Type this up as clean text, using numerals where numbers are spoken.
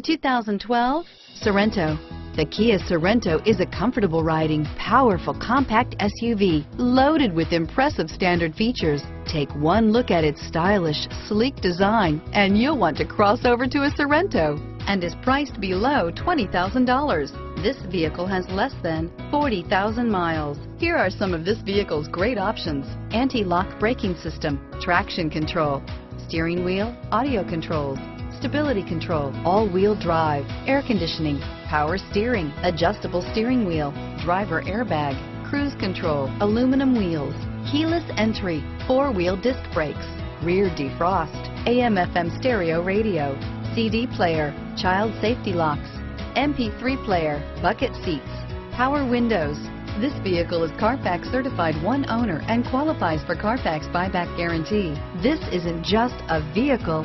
The 2012 Sorento. The Kia Sorento is a comfortable riding, powerful compact SUV loaded with impressive standard features. Take one look at its stylish, sleek design and you'll want to cross over to a Sorento, and is priced below $20,000. This vehicle has less than 40,000 miles. Here are some of this vehicle's great options: anti-lock braking system, traction control, steering wheel audio controls, stability control, all-wheel drive, air conditioning, power steering, adjustable steering wheel, driver airbag, cruise control, aluminum wheels, keyless entry, four-wheel disc brakes, rear defrost, AM/FM stereo radio, CD player, child safety locks, MP3 player, bucket seats, power windows. This vehicle is Carfax certified one owner and qualifies for Carfax buyback guarantee. This isn't just a vehicle,